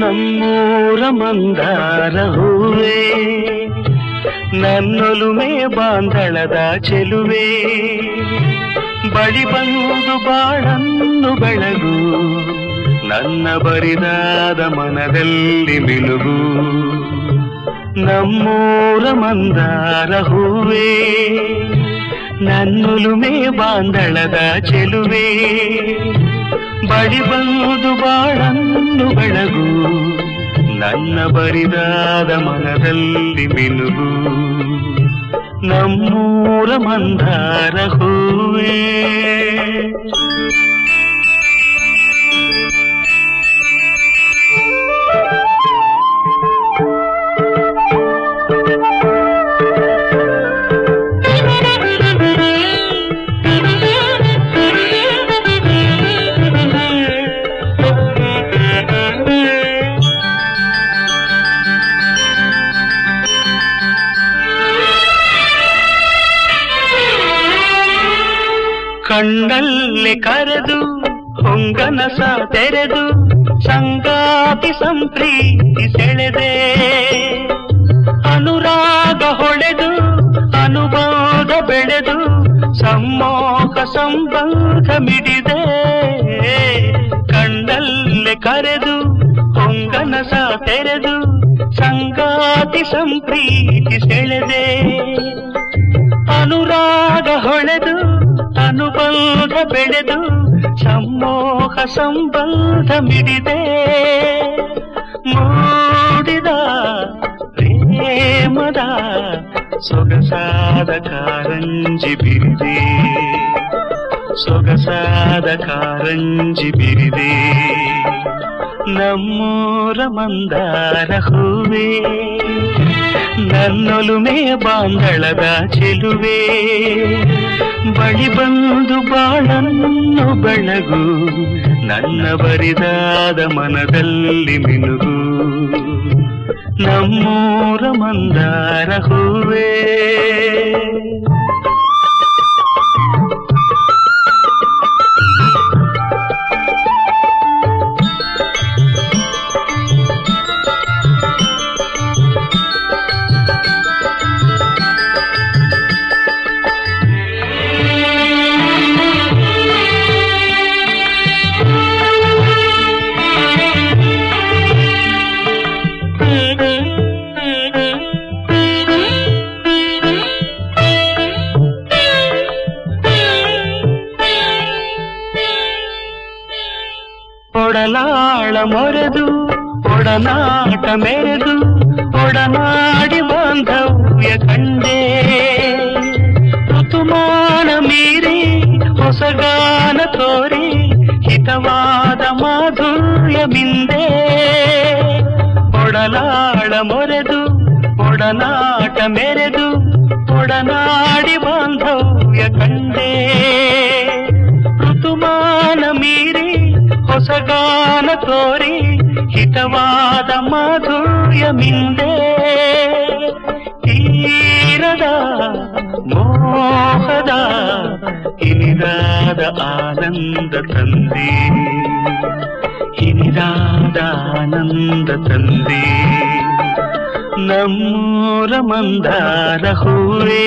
ನಮ್ಮೂರ ಮಂದಾರ ಹೂವೆ ನನ್ನೊಲುಮೆ ಬಾಂಧಳದ ಚೆಲುವೆ ಬಳಿ ಬಂದು ಬಾಳನ್ನು ಬೆಳಗು ನನ್ನ ಬರಿದಾದ ಮನದಲ್ಲಿ ಮಿಲುಗು ನಮ್ಮೂರ ಮಂದಾರ ಹೂವೆ ನನ್ನೊಲುಮೆ ಬಾಂಧಳದ ಚೆಲುವೆ बड़ी बंदु बाळन्नु बेळगु नन्न बरिदाद मनदल्लि मिनुगु नम्मूर मंदार हूवे ಕಣ್ಣಲ್ಲಿ ಕರೆದು ಹೊಂಗನಸ ತೆರೆದು ಸಂಗಾತಿ ಸಂಪ್ರೀತಿ ಸೆಳೆದೆ ಅನುರಾಗ ಹೊಳೆದು ಅನುಬಂಧ ಬೆಳೆದು ಸಮ್ಮೋಹ ಸಂಬಂಧ ಮಿಡಿದೆ ಕಣ್ಣಲ್ಲಿ ಕರೆದು ಹೊಂಗನಸ ತೆರೆದು ಸಂಗಾತಿ ಸಂಪ್ರೀತಿ ಸೆಳೆದೆ ಅನುರಾಗ ಹೊಳೆದು ಅನುಬಂಧ ಬೆಳೆದು ಸಮ್ಮೋಹ ಸಂಬಂಧ ಮಿಡಿದೆ ಮೂಡಿದ ಪ್ರೇಮದ ಸೊಗಸಾದ ಕಾರಂಜಿ ಬಿರಿದೆ ಸೊಗಸಾದ ಕಾರಂಜಿ ಬಿರಿದೆ ನಮ್ಮೂರ ಮಂದಾರ ಹೂವೆ ನನ್ನೊಲುಮೆ ಬಾಂಧಳದ ಚೆಲುವೆ ಬಳಿ ಬಂದು ಬಾಳನ್ನು ಬೆಳಗು ನನ್ನ ಬರಿದಾದ ಮನದಲ್ಲಿ ಮಿನುಗು ನಮ್ಮೂರ ಮಂದಾರ ಹೂವೆ ಒಡಲಾಳ ಮೊರೆದು ಒಡನಾಟ ಮೆರೆದು ಒಡನಾಡಿ ಬಾಂಧವ್ಯ ಕಂಡೆ ಋತುಮಾನ ಮೀರಿ ಹೊಸಗಾನ ತೋರಿ ಹಿತವಾದ ಮಾಧುರ್ಯ ಬಿಂದೆ ಒಡಲಾಳ ಮೊರೆದು ಒಡನಾಟ ಮೆರೆದು ಒಡನಾಡಿ ಬಾಂಧವ್ಯ ಕಂಡೆ ಋತುಮಾನ ಮೀರಿ ಹೊಸಗಾನ ತೋರಿ ಹಿತವಾದ ಮಾಧುರ್ಯ ಮಿಂದೆ ತೀರದ ಮೋಹದ ಇನಿದಾದ ಆನಂದ ತಂದೆ ಇನಿದಾದ ಆನಂದ ತಂದೆ ನಮ್ಮೂರ ಮಂದಾರ ಹೂವೆ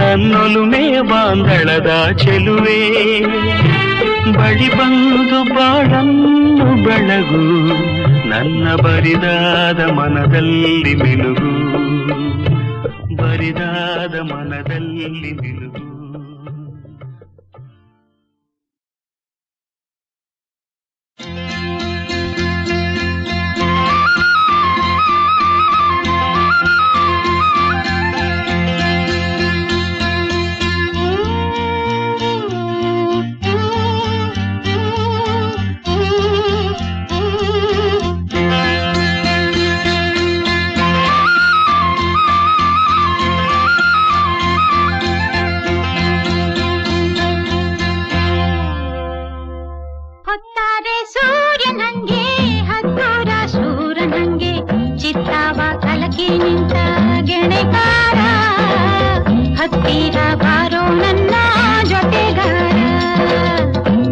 ನನ್ನೊಲುಮೆ ಬಾಂಧಳದ ಚೆಲುವೆ ಬಳಿ ಬಂದು ಬಾಳನ್ನು ಬೆಳಗು ನನ್ನ ಬರಿದಾದ ಮನದಲ್ಲಿ ಮಿಲುಗು ಬರಿದಾದ ಮನದಲ್ಲಿ ಮಿಲುಗು. ಸೂರ್ಯನಂಗೆ ಹತ್ತುರ ಸೂರನಂಗೆ ಚಿತ್ತವ ಕಲಕಿ ನಿಂತ ಗೆಣೆಗಾರ ಹತ್ತಿರ ಬಾರೋ ನನ್ನ ಜೊತೆಗಾರ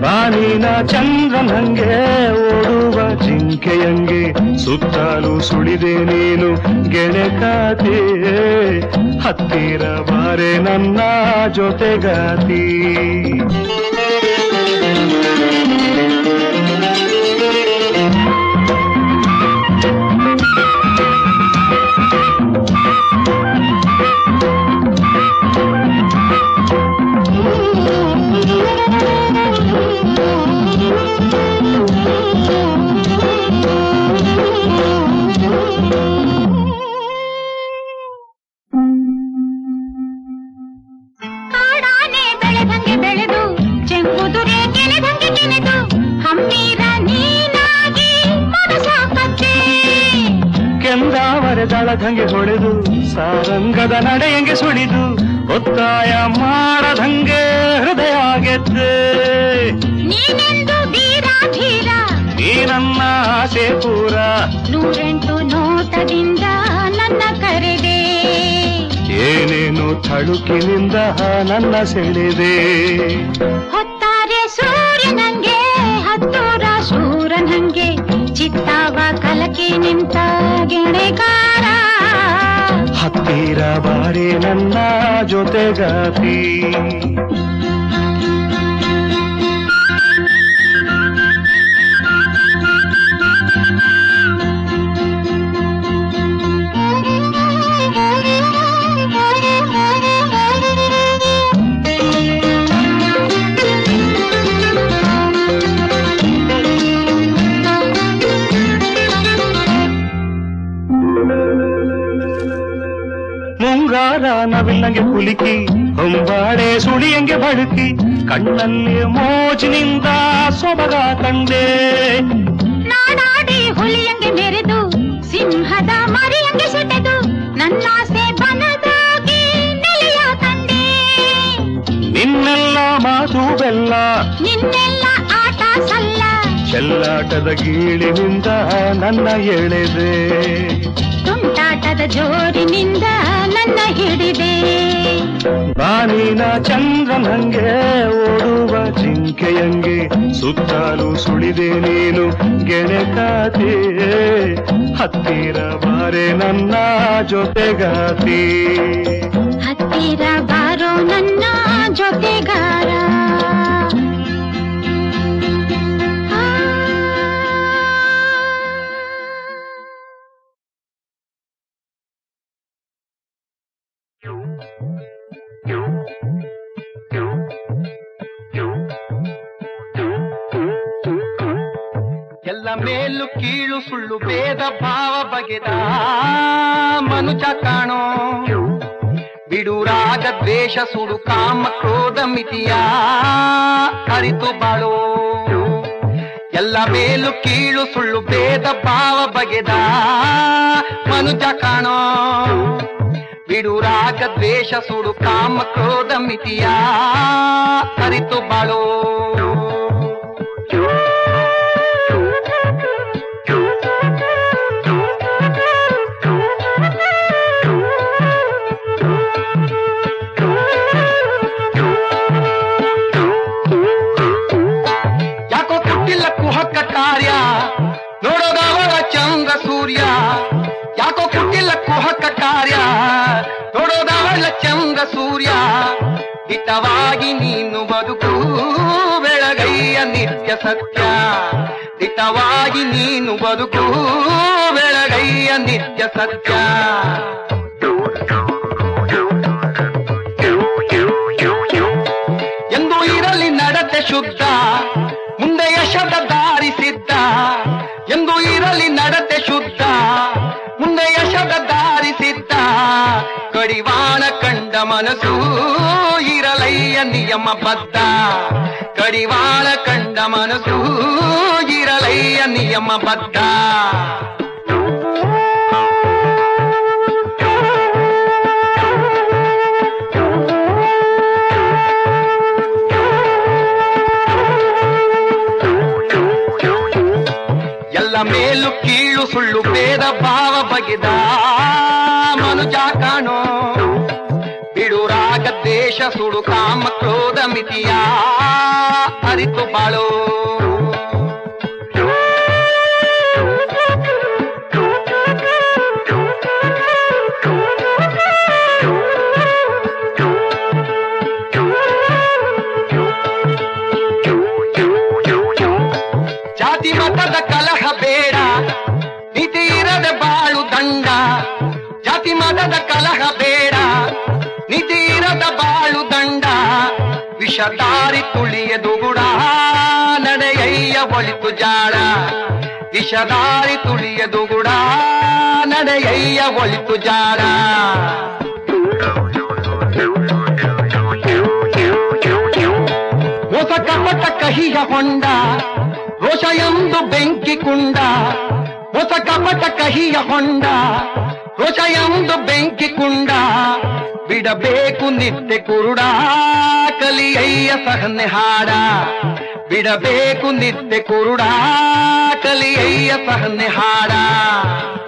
ಬಾನಿನ ಚಂದ್ರನಂಗೆ ಓಡುವ ಜಿಂಕೆಯಂಗೆ ಸುತ್ತಲೂ ಸುಳಿದೆ ನೀನು ಗೆಣೆಗಾತಿ ಹತ್ತಿರ ಬಾರೆ ನನ್ನ ಜೊತೆಗಾತಿ ದಂಗೆ ಹೊಡೆದು ಸಾರಂಗದ ನಡೆಯಂಗೆ ಸುಳಿದು ಒತ್ತಾಯ ಮಾಡದಂಗೆ ಹೃದಯ ಗೆದ್ದೆ ನೀನೆಂದು ವೀರಾಧೀರ ನೀ ನನ್ನ ಆಸೆ ಪೂರ 108 ನೋಟದಿಂದ ನನ್ನ ಕರೆದೆ ಏನೇನು ಥಳುಕಿನಿಂದ ನನ್ನ ಸೆಳೆದೆ ಹೊತ್ತಾರೆ ಸೂರ್ಯನಂಗೆ ಹತ್ತೂರ ಸೂರನಂಗೆ ಚಿತ್ತವ ಕಲಕಿ ನಿಂತ ಗೆಣೆಗಾರ ಹತ್ತಿರ ಬಾರೆ ನನ್ನ ಜೊತೆಗಾತಿ ನವಿಲ್ಲಂಗೆ ಹುಲಿಕಿ ಹೊಂಬಾಡೆ ಸುಳಿಯಂಗೆ ಬಳುಕಿ ಕಣ್ಣಲ್ಲಿ ಮೋಜಿನಿಂದ ಸೊಬಗ ಕಂಡೆ ನಾಡಾಡಿ ಹುಲಿಯಂಗೆ ಮೆರೆದು ಸಿಂಹದ ಮರಿಯಂಗೆ ಸೆಟೆದು ನನ್ನಾಸೆ ಬನದಾಗಿ ನೆಲೆಯ ಕಂಡೆ ನಿನ್ನೆಲ್ಲ ಮಾತು ಬೆಲ್ಲ ನಿನ್ನೆಲ್ಲ ಆಟ ಸಲ್ಲ ಚೆಲ್ಲಾಟದ ಗೀಳಿನಿಂದ ನನ್ನ ಎಳೆದೆ ತುಂಟಾಟದ ಜೋರಿನಿಂದ ನನ್ನ ಹಿಡಿದೆ ಬಾನಿನ ಚಂದ್ರನಂಗೆ ಓಡುವ ಜಿಂಕೆಯಂಗೆ ಸುತ್ತಲೂ ಸುಳಿದೆ ನೀನು ಗೆಣೆಗಾತಿ ಹತ್ತಿರ ಬಾರೆ ನನ್ನ ಜೊತೆಗಾತಿ ಹತ್ತಿರ ಬಾರೋ ನನ್ನ ಜೊತೆಗಾರ ಎಲ್ಲ ಮೇಲು ಕೀಳು ಸುಳ್ಳು ಭೇದ ಭಾವ ಬಗೆದ ಮನುಜ ಕಾಣೋ ಬಿಡು ರಾಗ ದ್ವೇಷ ಸುಡು ಕಾಮ ಕ್ರೋಧ ಮಿತಿಯ ಅರಿತು ಬಾಳೋ ಎಲ್ಲ ಮೇಲು ಕೀಳು ಸುಳ್ಳು ಭೇದ ಭಾವ ಬಗೆದ ಮನುಜ ಕಾಣೋ ಬಿಡು ರಾಗ ದ್ವೇಷ ಸುಡು ಕಾಮ ಕ್ರೋಧ ಮಿತಿಯ ಅರಿತು ಬಾಳೋ ಸೂರ್ಯ ಯಾಕೋ ಕುಟ್ಟಿಲ್ಲ ಕುಹಕ ಕಾರ್ಯ ನೋಡೋದವಳ ಚಂದ್ರ ಸೂರ್ಯ ದಿಟ್ಟವಾಗಿ ನೀನು ಬದುಕು ಬೆಳಗೈಯ ನಿತ್ಯ ಸತ್ಯ ದಿಟ್ಟವಾಗಿ ನೀನು ಬದುಕು ಬೆಳಗೈಯ ನಿತ್ಯ ಸತ್ಯ ಎಂದು ಇರಲಿ ನಡತೆ ಶುದ್ಧ ಮುಂದೆ ಯಶದ ದಾರಿ ಸಿದ್ಧ ಎಂದು ಇರಲಿ ನಡತೆ ಶುದ್ಧ ಮುಂದೆ ಯಶದ ದಾರಿ ಸಿದ್ಧ ಕಡಿವಾಣ ಕಂಡ ಮನಸ್ಸು ಇರಲಯ್ಯ ನಿಯಮ ಬದ್ಧ ಕಡಿವಾಣ ಕಂಡ ಮನಸ್ಸು ಇರಲಯ್ಯ ನಿಯಮ ಬದ್ಧ ಎಲ್ಲ ಮೇಲು ಕೀಳು ಸುಳ್ಳು ಭೇದ ಭಾವ ಬಗೆದ ಮನುಜ ಕಾಣೋ ಬಿಡು ರಾಗ ದೇಶ ಸುಡು ಕಾಮ ಕ್ರೋಧ ಮಿತಿಯ ಅರಿತು ಬಾಳೋ. ಕಲಹ ಬೇಡ ನಿತೀರದ ಬಾಳು ದಂಡ ವಿಷದಾರಿ ತುಳಿಯದು ಗುಡ ನಡೆಯಯ್ಯ ಒಳಿತು ಜಾಳ ವಿಷದಾರಿ ತುಳಿಯದು ಗುಡ ನಡೆಯಯ್ಯ ಒಳಿತು ಜಾಳ. ಹೊಸ ಕಪಟ ಕಹಿಯ ಹೊಂಡ ರೋಷ ಎಂದು ಬೆಂಕಿ ಕುಂಡ ಹೊಸ ಕಪಟ ಕಹಿಯ ಹೊಂಡ ರೋಷ ಎಂದು ಬೆಂಕಿ ಕುಂಡ ಬಿಡಬೇಕು ನಿತ್ಯ ಕುರುಡ ಕಲಿಯಯ್ಯ ಸಹನೆ ಹಾಡ ಬಿಡಬೇಕು ನಿತ್ಯ ಕುರುಡ ಕಲಿಯಯ್ಯ ಸಹನೆ ಹಾಡ.